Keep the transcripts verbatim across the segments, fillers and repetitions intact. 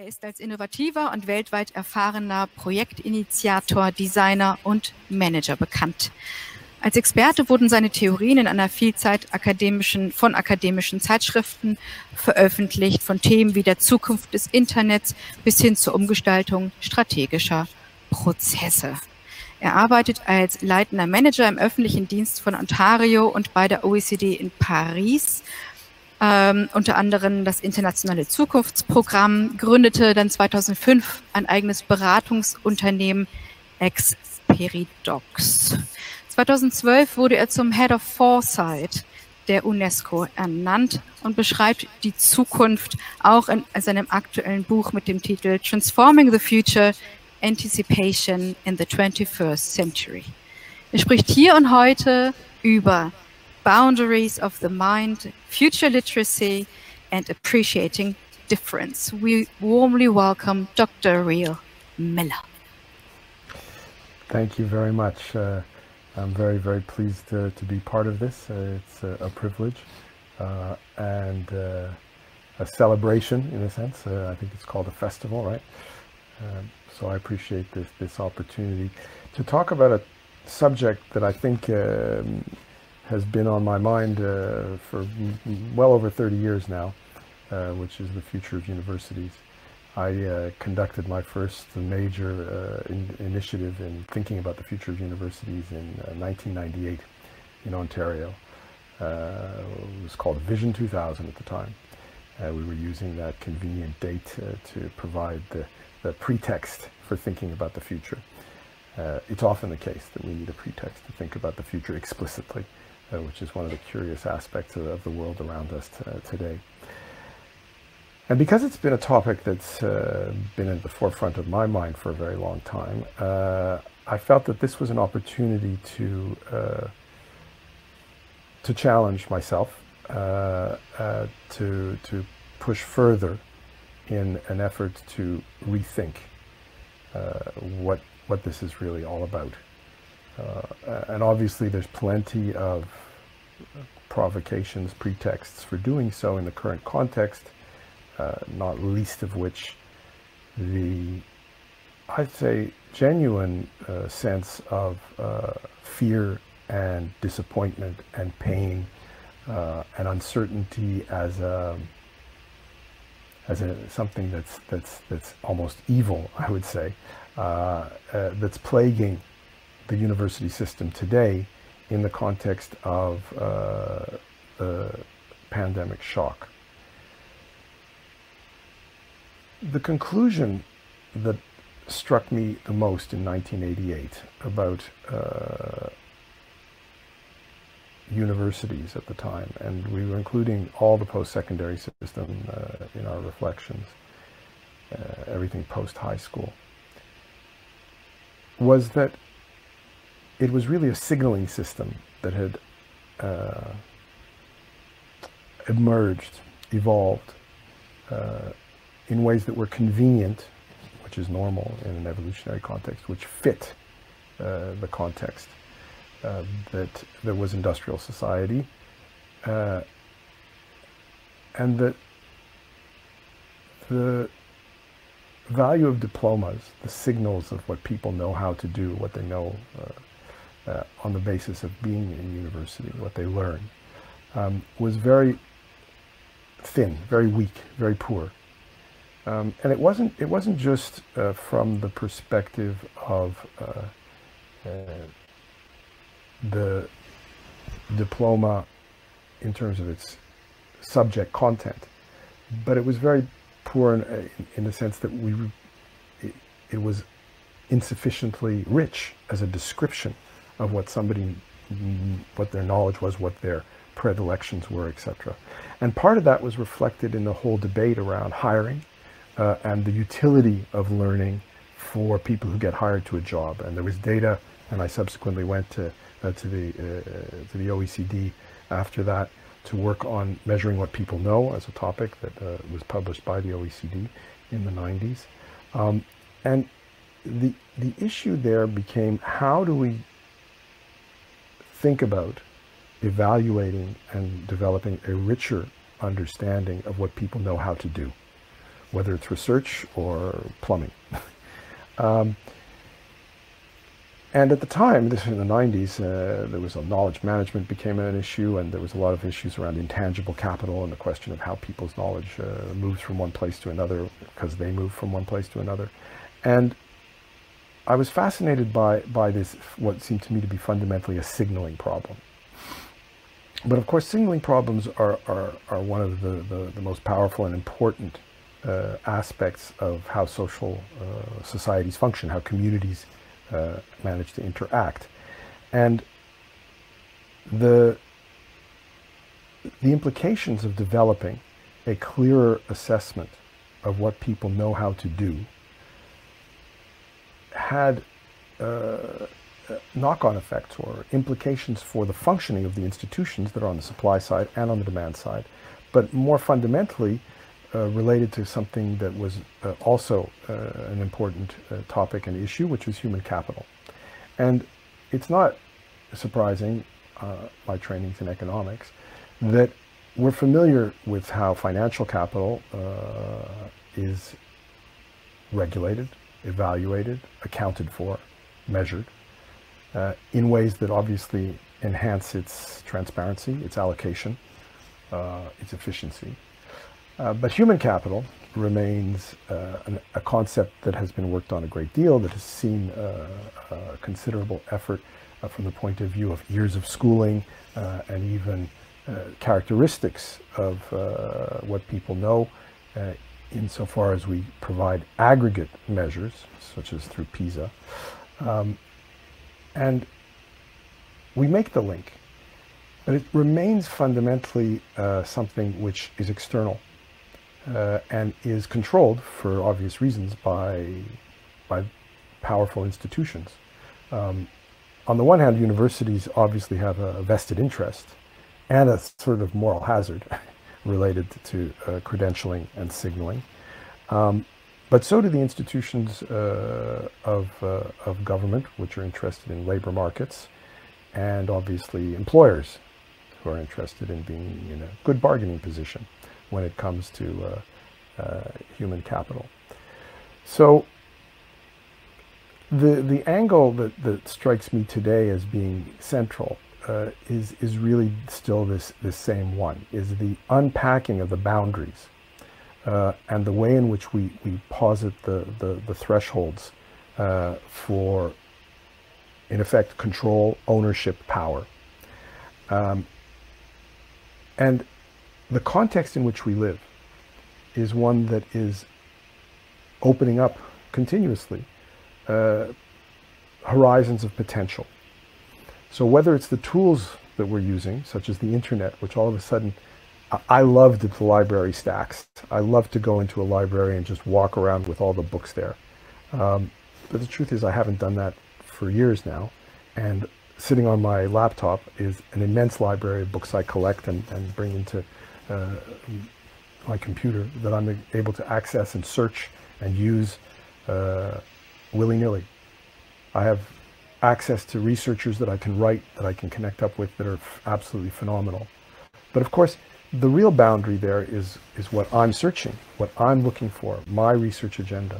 Er ist als innovativer und weltweit erfahrener Projektinitiator, Designer und Manager bekannt. Als Experte wurden seine Theorien in einer Vielzahl akademischen, von akademischen Zeitschriften veröffentlicht, von Themen wie der Zukunft des Internets bis hin zur Umgestaltung strategischer Prozesse. Er arbeitet als leitender Manager im öffentlichen Dienst von Ontario und bei der O E C D in Paris. Ähm, unter anderem das internationale Zukunftsprogramm, gründete dann zweitausendfünf ein eigenes Beratungsunternehmen Experidox. zweitausendzwölf wurde er zum Head of Foresight der UNESCO ernannt und beschreibt die Zukunft auch in seinem aktuellen Buch mit dem Titel Transforming the Future, Anticipation in the twenty-first Century. Er spricht hier und heute über Boundaries of the Mind, Future Literacy and Appreciating Difference. We warmly welcome Doctor Riel Miller. Thank you very much. Uh, I'm very, very pleased to, to be part of this. Uh, it's a, a privilege uh, and uh, a celebration in a sense. Uh, I think it's called a festival, right? Um, so I appreciate this, this opportunity to talk about a subject that I think um, has been on my mind uh, for well over thirty years now, uh, which is the future of universities. I uh, conducted my first major uh, in initiative in thinking about the future of universities in uh, nineteen ninety-eight in Ontario. Uh, it was called Vision two thousand at the time. Uh, we were using that convenient date uh, to provide the, the pretext for thinking about the future. Uh, it's often the case that we need a pretext to think about the future explicitly. Uh, which is one of the curious aspects of, of the world around us uh, today. And because it's been a topic that's uh, been at the forefront of my mind for a very long time, uh, I felt that this was an opportunity to, uh, to challenge myself, uh, uh, to, to push further in an effort to rethink uh, what, what this is really all about. Uh, and obviously there's plenty of provocations, pretexts for doing so in the current context, uh, not least of which the, I'd say, genuine uh, sense of uh, fear and disappointment and pain uh, and uncertainty as a, as a, something that's, that's, that's almost evil, I would say, uh, uh, that's plaguing the university system today in the context of uh, the pandemic shock. The conclusion that struck me the most in nineteen eighty-eight about uh, universities at the time, and we were including all the post-secondary system uh, in our reflections, uh, everything post-high school, was that it was really a signaling system that had uh, emerged, evolved uh, in ways that were convenient, which is normal in an evolutionary context, which fit uh, the context uh, that there was industrial society, uh, and that the value of diplomas, the signals of what people know how to do, what they know, uh, Uh, on the basis of being in university, what they learn, um, was very thin, very weak, very poor. Um, and it wasn't, it wasn't just uh, from the perspective of uh, uh, the diploma in terms of its subject content, but it was very poor in, in the sense that we, it, it was insufficiently rich as a description of what somebody, what their knowledge was, what their predilections were, et cetera. And part of that was reflected in the whole debate around hiring uh, and the utility of learning for people who get hired to a job. And there was data, and I subsequently went to, uh, to, the, uh, to the O E C D after that to work on measuring what people know as a topic that uh, was published by the O E C D in the nineties. Um, and the, the issue there became, how do we think about evaluating and developing a richer understanding of what people know how to do? whether it's research or plumbing. um, and at the time, this was in the nineties, uh, there was a knowledge management became an issue, and there was a lot of issues around intangible capital and the question of how people's knowledge uh, moves from one place to another because they move from one place to another. And I was fascinated by, by this, what seemed to me to be fundamentally a signaling problem. But of course, signaling problems are, are, are one of the, the, the most powerful and important uh, aspects of how social uh, societies function, how communities uh, manage to interact. And the, the implications of developing a clearer assessment of what people know how to do had uh, knock-on effects or implications for the functioning of the institutions that are on the supply side and on the demand side, but more fundamentally uh, related to something that was uh, also uh, an important uh, topic and issue, which was human capital. And it's not surprising, uh, my trainings in economics, that we're familiar with how financial capital uh, is regulated, evaluated, accounted for, measured, Uh, in ways that obviously enhance its transparency, its allocation, uh, its efficiency. Uh, but human capital remains uh, an, a concept that has been worked on a great deal, that has seen uh, uh, considerable effort uh, from the point of view of years of schooling uh, and even uh, characteristics of uh, what people know, uh, insofar as we provide aggregate measures, such as through PISA. Um, And we make the link, but it remains fundamentally uh, something which is external uh, and is controlled, for obvious reasons, by, by powerful institutions. Um, on the one hand, universities obviously have a vested interest and a sort of moral hazard related to uh, credentialing and signaling. Um, But so do the institutions uh, of, uh, of government, which are interested in labor markets, and obviously employers, who are interested in being in a good bargaining position when it comes to uh, uh, human capital. So the, the angle that, that strikes me today as being central uh, is, is really still this, this same one, is the unpacking of the boundaries Uh, and the way in which we, we posit the, the, the thresholds uh, for, in effect, control, ownership, power. Um, and the context in which we live is one that is opening up continuously uh, horizons of potential. So whether it's the tools that we're using, such as the internet, which all of a sudden I loved the library stacks. I loved to go into a library and just walk around with all the books there. Um, but the truth is I haven't done that for years now. And sitting on my laptop is an immense library of books I collect and, and bring into uh, my computer that I'm able to access and search and use uh, willy-nilly. I have access to researchers that I can write, that I can connect up with, that are absolutely phenomenal. But of course, the real boundary there is, is what I'm searching, what I'm looking for, my research agenda.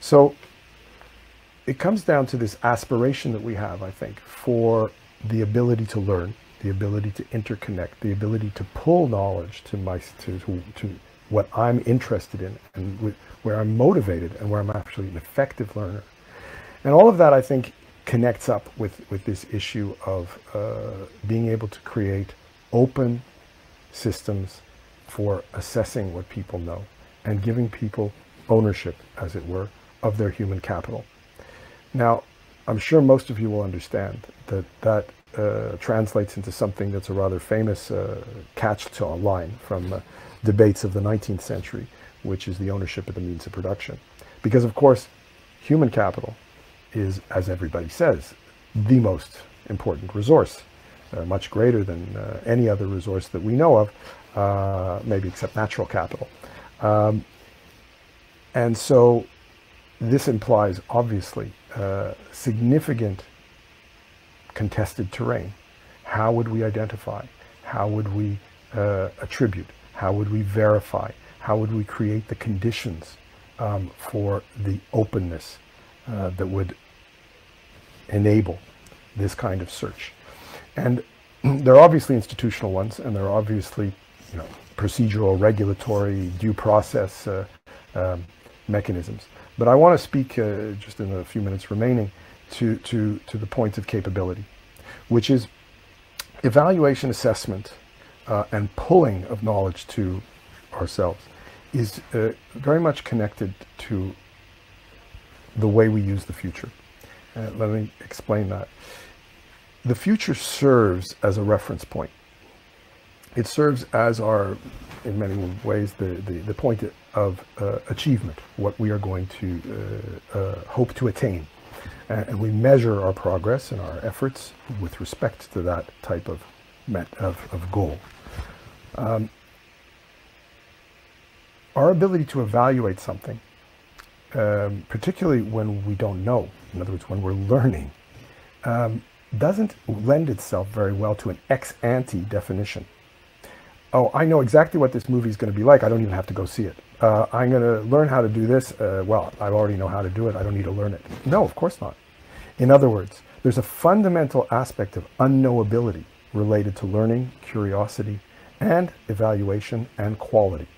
So it comes down to this aspiration that we have, I think, for the ability to learn, the ability to interconnect, the ability to pull knowledge to, my, to, to, to what I'm interested in and where I'm motivated and where I'm actually an effective learner. And all of that, I think, connects up with, with this issue of uh, being able to create open systems for assessing what people know and giving people ownership, as it were, of their human capital. Now, I'm sure most of you will understand that that uh, translates into something that's a rather famous uh, catch-all line from uh, debates of the nineteenth century, which is the ownership of the means of production. Because, of course, human capital is, as everybody says, the most important resource. Uh, much greater than uh, any other resource that we know of, uh, maybe except natural capital. Um, and so this implies, obviously, uh, significant contested terrain. How would we identify? How would we uh, attribute? How would we verify? how would we create the conditions um, for the openness uh, that would enable this kind of search? And there are obviously institutional ones, and there are obviously, you know, procedural, regulatory, due process uh, um, mechanisms. But I want to speak, uh, just in the few minutes remaining, to, to, to the points of capability, which is evaluation, assessment, uh, and pulling of knowledge to ourselves is uh, very much connected to the way we use the future. Uh, let me explain that. The future serves as a reference point. It serves as our, in many ways, the, the, the point of uh, achievement, what we are going to uh, uh, hope to attain. And we measure our progress and our efforts with respect to that type of, met, of, of goal. Um, our ability to evaluate something, um, particularly when we don't know, in other words, when we're learning, um, doesn't lend itself very well to an ex-ante definition. Oh, I know exactly what this movie is going to be like. I don't even have to go see it. Uh, I'm going to learn how to do this. Uh, well, I already know how to do it. I don't need to learn it. No, of course not. In other words, there's a fundamental aspect of unknowability related to learning, curiosity, and evaluation and quality.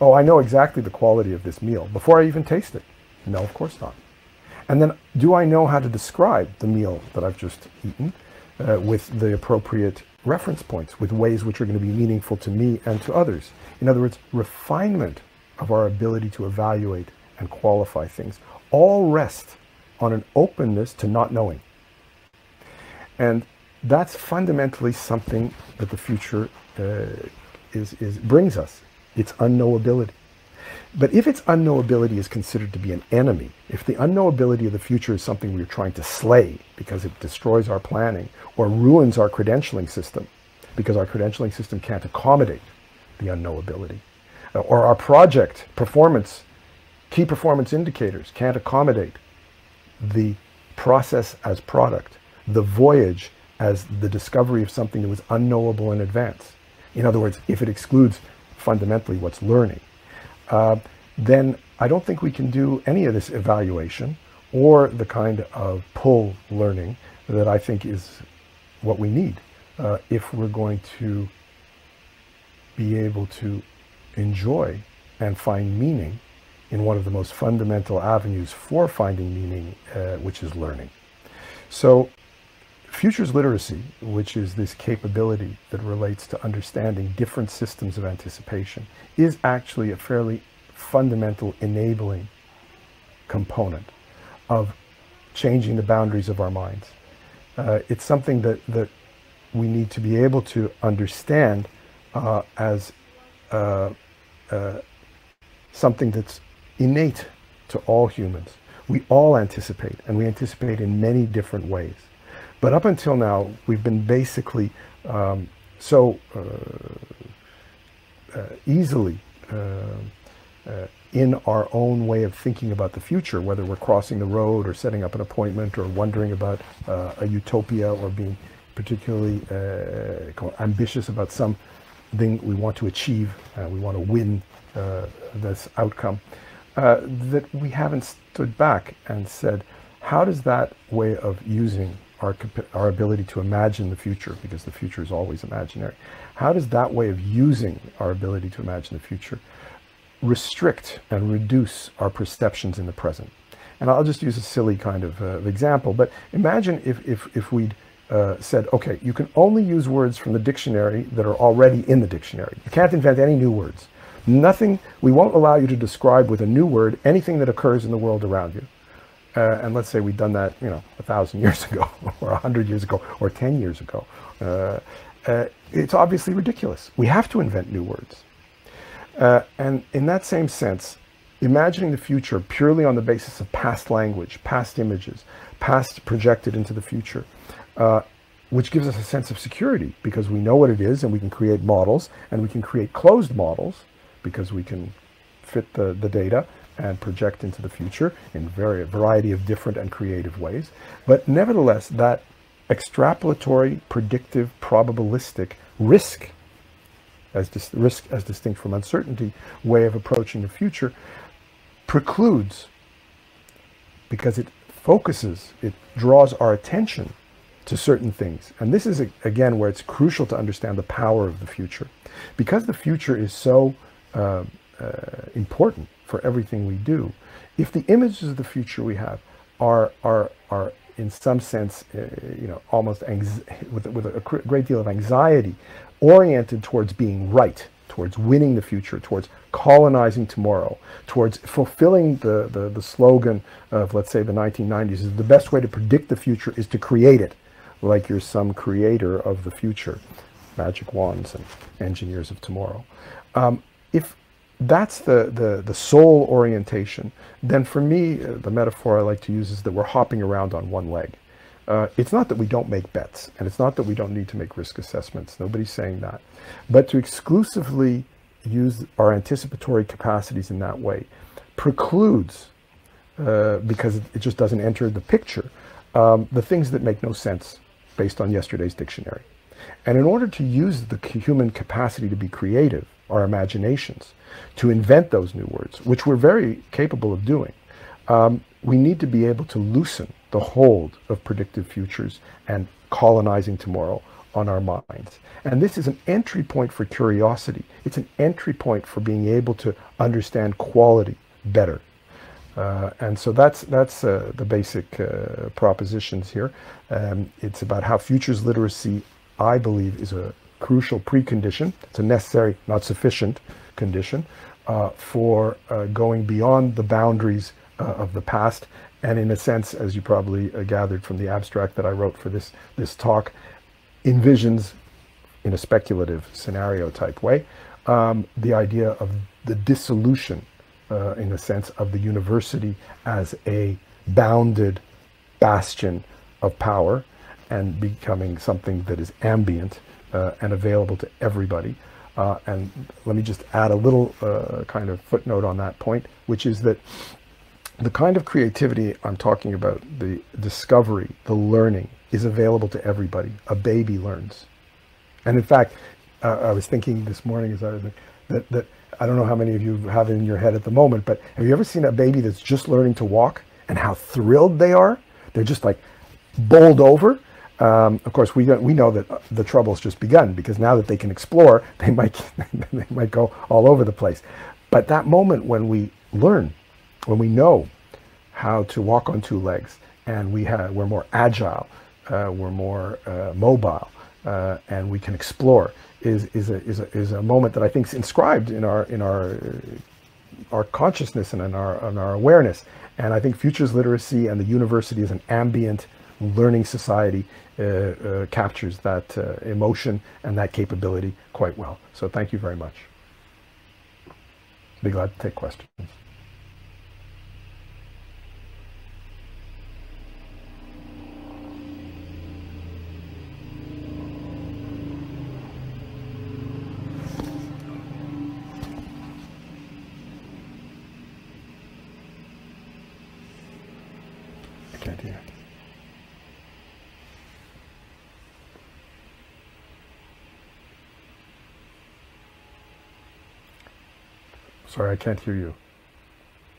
Oh, I know exactly the quality of this meal before I even taste it. No, of course not. And then, do I know how to describe the meal that I've just eaten uh, with the appropriate reference points, with ways which are going to be meaningful to me and to others? In other words, refinement of our ability to evaluate and qualify things all rest on an openness to not knowing. And that's fundamentally something that the future uh, is, is, brings us. It's unknowability. But if its unknowability is considered to be an enemy, if the unknowability of the future is something we're trying to slay because it destroys our planning or ruins our credentialing system because our credentialing system can't accommodate the unknowability, or our project performance, key performance indicators can't accommodate the process as product, the voyage as the discovery of something that was unknowable in advance. In other words, if it excludes fundamentally what's learning, Uh, then I don't think we can do any of this evaluation or the kind of pull learning that I think is what we need uh, if we're going to be able to enjoy and find meaning in one of the most fundamental avenues for finding meaning, uh, which is learning. So futures literacy, which is this capability that relates to understanding different systems of anticipation, is actually a fairly fundamental enabling component of changing the boundaries of our minds. Uh, it's something that, that we need to be able to understand uh, as uh, uh, something that's innate to all humans. We all anticipate, and we anticipate in many different ways. But up until now, we've been basically um, so uh, uh, easily uh, uh, in our own way of thinking about the future, whether we're crossing the road or setting up an appointment or wondering about uh, a utopia or being particularly uh, ambitious about something we want to achieve, uh, we want to win uh, this outcome, uh, that we haven't stood back and said, how does that way of using Our, our ability to imagine the future, because the future is always imaginary, how does that way of using our ability to imagine the future restrict and reduce our perceptions in the present? And I'll just use a silly kind of uh, example, but imagine if, if, if we'd uh, said, okay, you can only use words from the dictionary that are already in the dictionary. You can't invent any new words. Nothing, we won't allow you to describe with a new word anything that occurs in the world around you. Uh, and let's say we'd done that, you know, a thousand years ago, or a hundred years ago, or ten years ago. Uh, uh, it's obviously ridiculous. We have to invent new words. Uh, and in that same sense, imagining the future purely on the basis of past language, past images, past projected into the future, uh, which gives us a sense of security, because we know what it is, and we can create models, and we can create closed models, because we can fit the, the data and project into the future in a variety of different and creative ways. But nevertheless, that extrapolatory, predictive, probabilistic risk as dis risk as distinct from uncertainty way of approaching the future precludes, because it focuses, it draws our attention to certain things. And this is, again, where it's crucial to understand the power of the future. Because the future is so uh, uh, important for everything we do, if the images of the future we have are, are, are in some sense, uh, you know, almost with, with a great deal of anxiety, oriented towards being right, towards winning the future, towards colonizing tomorrow, towards fulfilling the, the, the slogan of, let's say, the nineteen nineties, is the best way to predict the future is to create it, like you're some creator of the future, magic wands and engineers of tomorrow. Um, if that's the, the, the sole orientation, then for me, uh, the metaphor I like to use is that we're hopping around on one leg. Uh, it's not that we don't make bets, and it's not that we don't need to make risk assessments. Nobody's saying that. But to exclusively use our anticipatory capacities in that way precludes, uh, because it just doesn't enter the picture, um, the things that make no sense based on yesterday's dictionary. And in order to use the human capacity to be creative, our imaginations, to invent those new words, which we're very capable of doing, um, we need to be able to loosen the hold of predictive futures and colonizing tomorrow on our minds. And this is an entry point for curiosity. It's an entry point for being able to understand quality better. Uh, and so that's, that's uh, the basic uh, propositions here. Um, it's about how futures literacy, I believe, is a crucial precondition. It's a necessary, not sufficient, condition uh, for uh, going beyond the boundaries uh, of the past. And in a sense, as you probably uh, gathered from the abstract that I wrote for this, this talk, envisions, in a speculative scenario type way, um, the idea of the dissolution, uh, in a sense, of the university as a bounded bastion of power and becoming something that is ambient uh, and available to everybody. Uh, and let me just add a little uh, kind of footnote on that point, which is that the kind of creativity I'm talking about, the discovery, the learning, is available to everybody. A baby learns. And in fact, uh, I was thinking this morning as I was that, that I don't know how many of you have it in your head at the moment, but have you ever seen a baby that's just learning to walk and how thrilled they are? They're just like bowled over. Um, of course, we, we know that the trouble's just begun, because now that they can explore, they might, they might go all over the place. But that moment when we learn, when we know how to walk on two legs, and we have, we're more agile, uh, we're more uh, mobile, uh, and we can explore, is, is, a, is, a, is a moment that I think is inscribed in our, in our, our consciousness and in our, in our awareness. And I think futures literacy and the university as an ambient learning society uh, uh, captures that uh, emotion and that capability quite well. So thank you very much. Be glad to take questions. Sorry, I can't hear you.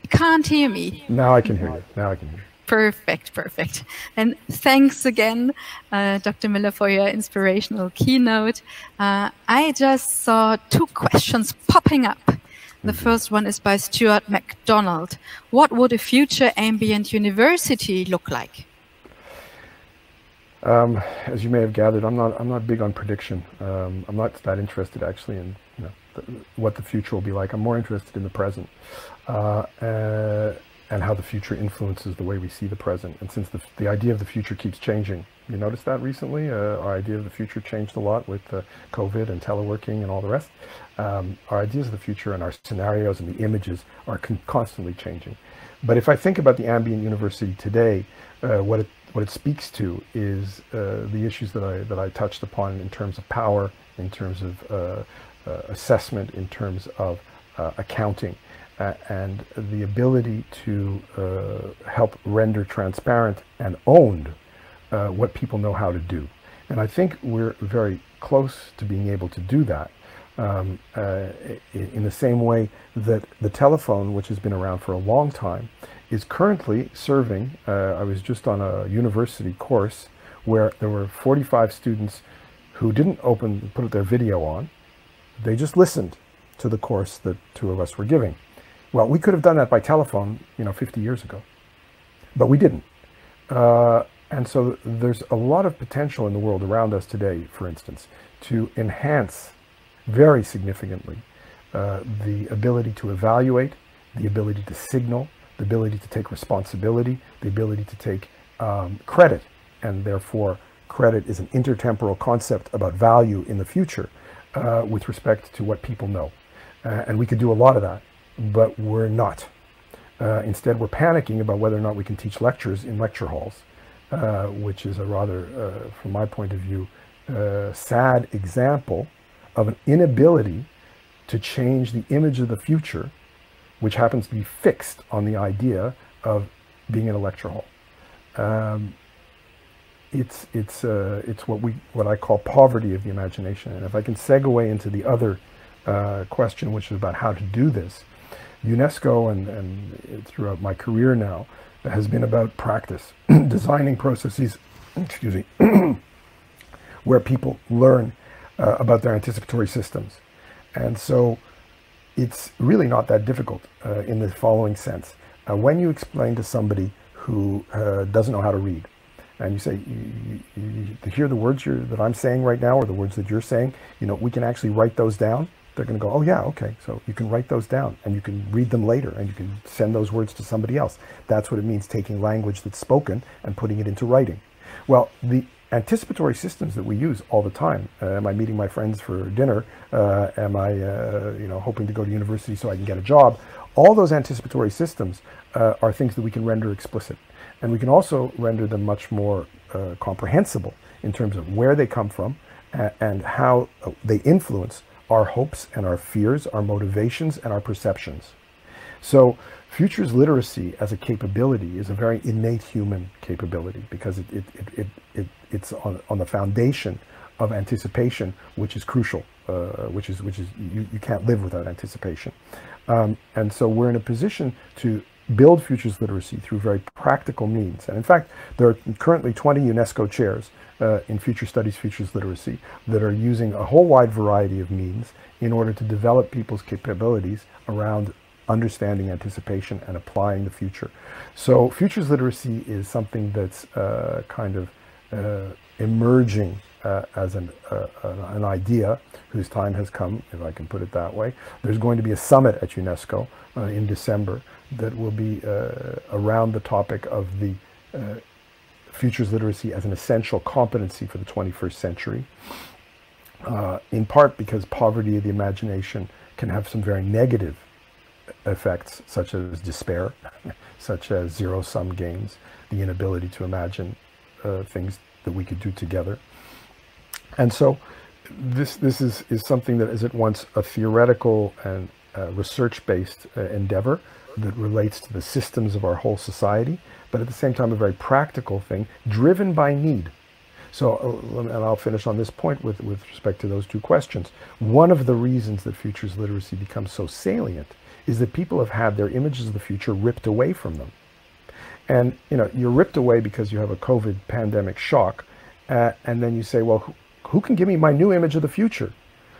You can't hear me. Now I can hear you. Now I can hear you. Perfect, perfect. And thanks again, uh, Doctor Miller, for your inspirational keynote. Uh, I just saw two questions popping up. The first one is by Stuart MacDonald. What would a future ambient university look like? Um, as you may have gathered, I'm not, I'm not big on prediction. Um, I'm not that interested, actually, in you know, th what the future will be like. I'm more interested in the present uh, uh, and how the future influences the way we see the present. And since the, the idea of the future keeps changing, you noticed that recently? Uh, our idea of the future changed a lot with uh, COVID and teleworking and all the rest. Um, our ideas of the future and our scenarios and the images are con constantly changing. But if I think about the ambient university today, uh, what, it, what it speaks to is uh, the issues that I, that I touched upon in terms of power, in terms of uh, uh, assessment, in terms of uh, accounting, uh, and the ability to uh, help render transparent and owned Uh, what people know how to do. And I think we're very close to being able to do that. um, uh, in the same way that the telephone, which has been around for a long time, is currently serving. Uh, I was just on a university course where there were forty-five students who didn't open, put their video on. They just listened to the course that two of us were giving. Well, we could have done that by telephone, you know, fifty years ago, but we didn't. Uh, and so there's a lot of potential in the world around us today, for instance, to enhance very significantly uh, the ability to evaluate, the ability to signal, the ability to take responsibility, the ability to take um, credit, and therefore credit is an intertemporal concept about value in the future uh, with respect to what people know. Uh, and we could do a lot of that, but we're not. Uh, instead, we're panicking about whether or not we can teach lectures in lecture halls, uh, which is a rather, uh, from my point of view, uh, sad example of an inability to change the image of the future, which happens to be fixed on the idea of being in a lecture hall. Um, it's it's uh, it's what we what I call poverty of the imagination. And if I can segue into the other uh, question, which is about how to do this, UNESCO and, and throughout my career now has been about practice, designing processes, excuse me, where people learn uh, about their anticipatory systems, and so. It's really not that difficult uh, in the following sense. Uh, when you explain to somebody who uh, doesn't know how to read, and you say, you, you, you hear the words you're, that I'm saying right now, or the words that you're saying, you know, we can actually write those down. They're gonna go, oh yeah, okay, so you can write those down and you can read them later and you can send those words to somebody else. That's what it means, taking language that's spoken and putting it into writing. Well, the anticipatory systems that we use all the time. Uh, am I meeting my friends for dinner? Uh, am I uh, you know, hoping to go to university so I can get a job? All those anticipatory systems uh, are things that we can render explicit. And we can also render them much more uh, comprehensible in terms of where they come from and, and how they influence our hopes and our fears, our motivations and our perceptions. So futures literacy as a capability is a very innate human capability because it, it, it, it, it, it's on, on the foundation of anticipation, which is crucial, uh, which is, which is you, you can't live without anticipation. Um, and so we're in a position to build futures literacy through very practical means. And in fact, there are currently twenty UNESCO chairs uh, in future studies, futures literacy, that are using a whole wide variety of means in order to develop people's capabilities around understanding anticipation and applying the future. So futures literacy is something that's uh, kind of uh, emerging uh, as an, uh, an idea whose time has come, if I can put it that way. There's going to be a summit at UNESCO uh, in December that will be uh, around the topic of the uh, futures literacy as an essential competency for the twenty-first century, uh, in part because poverty of the imagination can have some very negative effects such as despair, such as zero-sum games, the inability to imagine uh, things that we could do together. And so this this is, is something that is at once a theoretical and uh, research-based uh, endeavor that relates to the systems of our whole society, but at the same time a very practical thing driven by need. So, and I'll finish on this point with, with respect to those two questions. One of the reasons that futures literacy becomes so salient is that people have had their images of the future ripped away from them. And, you know, you're ripped away because you have a COVID pandemic shock, uh, and then you say, well, who, who can give me my new image of the future?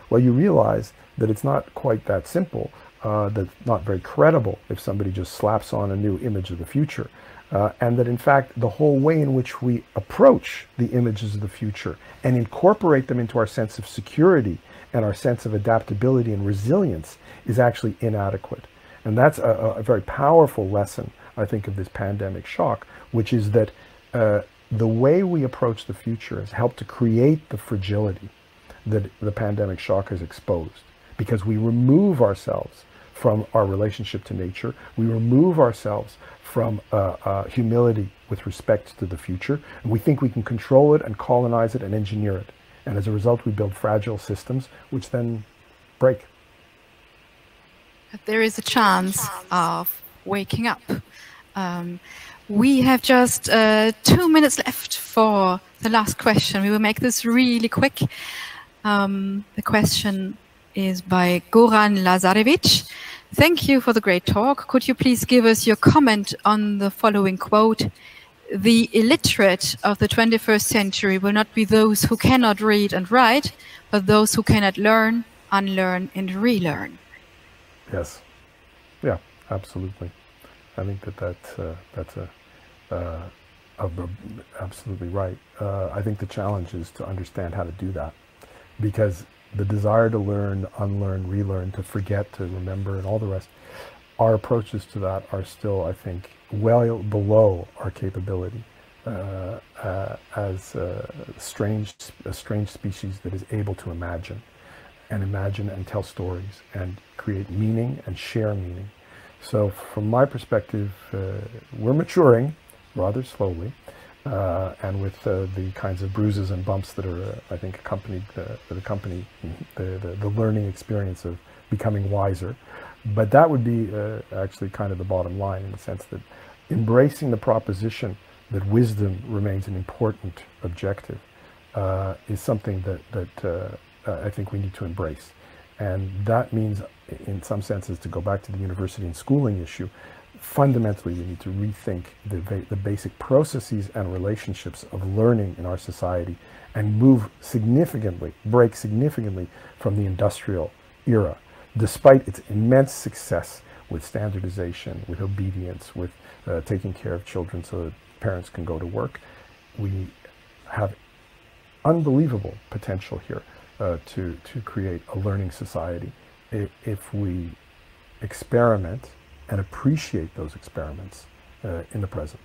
Well, you realize that it's not quite that simple, uh, that's not very credible if somebody just slaps on a new image of the future. Uh, and that in fact, the whole way in which we approach the images of the future and incorporate them into our sense of security and our sense of adaptability and resilience is actually inadequate. And that's a, a very powerful lesson, I think, of this pandemic shock, which is that uh, the way we approach the future has helped to create the fragility that the pandemic shock has exposed, because we remove ourselves from our relationship to nature. We remove ourselves from uh, uh, humility with respect to the future. And we think we can control it and colonize it and engineer it. And as a result, we build fragile systems, which then break. There is a chance of waking up. Um, we have just uh, two minutes left for the last question. We will make this really quick. Um, the question is by Goran Lazarevic. Thank you for the great talk. Could you please give us your comment on the following quote? The illiterate of the twenty-first century will not be those who cannot read and write, but those who cannot learn, unlearn, and relearn. Yes. Yeah, absolutely. I think that, that uh, that's a, uh, a, a, absolutely right. Uh, I think the challenge is to understand how to do that, because the desire to learn, unlearn, relearn, to forget, to remember, and all the rest, our approaches to that are still, I think, well below our capability uh, uh, as a strange, a strange species that is able to imagine and imagine and tell stories and create meaning and share meaning. So from my perspective, uh, we're maturing rather slowly uh, and with uh, the kinds of bruises and bumps that are, uh, I think, accompanied uh, that accompany the, the, the learning experience of becoming wiser. But that would be uh, actually kind of the bottom line, in the sense that embracing the proposition that wisdom remains an important objective uh, is something that, that uh, I think we need to embrace. And that means, in some senses, to go back to the university and schooling issue, fundamentally we need to rethink the, the basic processes and relationships of learning in our society and move significantly, break significantly from the industrial era. Despite its immense success with standardization, with obedience, with uh, taking care of children so that parents can go to work, we have unbelievable potential here uh, to, to create a learning society if we experiment and appreciate those experiments uh, in the present.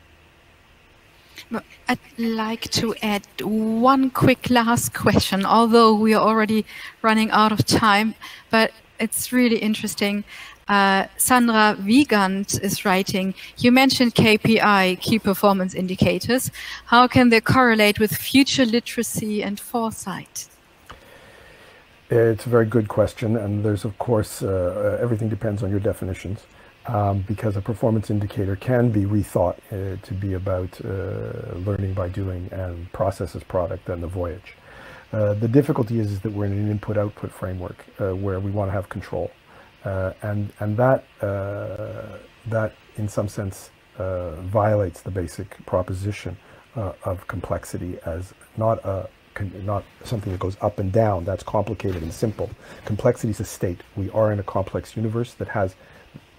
I'd like to add one quick last question, although we are already running out of time, but it's really interesting. Uh, Sandra Wiegand is writing, you mentioned K P I, key performance indicators. How can they correlate with future literacy and foresight? It's a very good question. And there's, of course, uh, everything depends on your definitions, um, because a performance indicator can be rethought uh, to be about uh, learning by doing and process as product and the voyage. Uh, the difficulty is, is that we're in an input-output framework uh, where we want to have control, uh, and and that uh, that in some sense uh, violates the basic proposition uh, of complexity as not a not something that goes up and down. That's complicated and simple. Complexity is a state. We are in a complex universe that has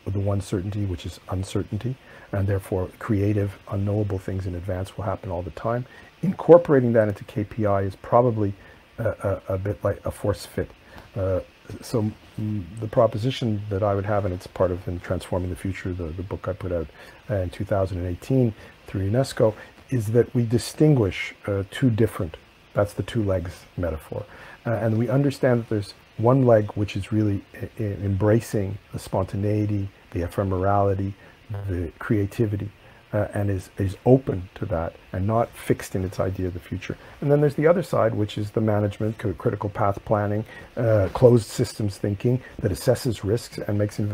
the one certainty, which is uncertainty, and therefore creative, unknowable things in advance will happen all the time. Incorporating that into K P I is probably a, a, a bit like a force fit. Uh, so the proposition that I would have, and it's part of in Transforming the Future, the, the book I put out in two thousand eighteen through UNESCO, is that we distinguish uh, two different, that's the two legs metaphor. Uh, and we understand that there's one leg which is really embracing the spontaneity, the ephemerality, the creativity, uh, and is, is open to that and not fixed in its idea of the future. And then there's the other side, which is the management, critical path planning, uh, closed systems thinking that assesses risks and makes uh,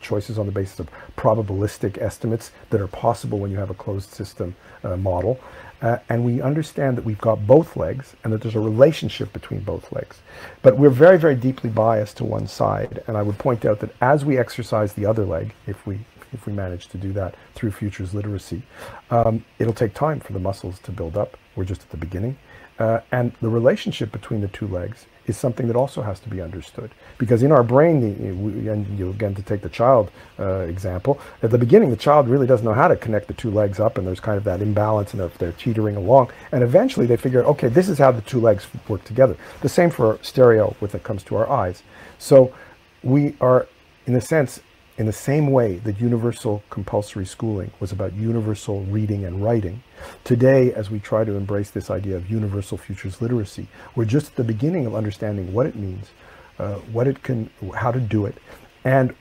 choices on the basis of probabilistic estimates that are possible when you have a closed system uh, model. Uh, and we understand that we've got both legs and that there's a relationship between both legs. But we're very, very deeply biased to one side. And I would point out that as we exercise the other leg, if we, if we manage to do that through futures literacy, um, it'll take time for the muscles to build up. We're just at the beginning. Uh, and the relationship between the two legs is something that also has to be understood. Because in our brain, we, and you, again, to take the child uh, example, at the beginning, the child really doesn't know how to connect the two legs up, and there's kind of that imbalance, and they're, they're teetering along. And eventually they figure, okay, this is how the two legs work together. The same for stereo when it comes to our eyes. So we are, in a sense, in the same way that universal compulsory schooling was about universal reading and writing, today, as we try to embrace this idea of universal futures literacy, we're just at the beginning of understanding what it means, uh, what it can, how to do it, and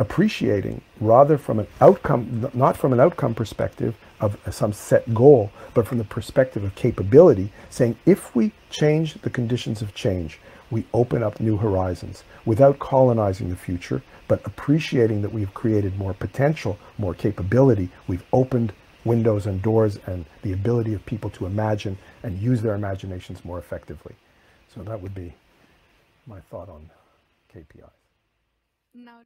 appreciating rather from an outcome, not from an outcome perspective of some set goal, but from the perspective of capability, saying if we change the conditions of change, we open up new horizons without colonizing the future, but appreciating that we've created more potential, more capability. We've opened windows and doors and the ability of people to imagine and use their imaginations more effectively. So that would be my thought on K P Is. Now,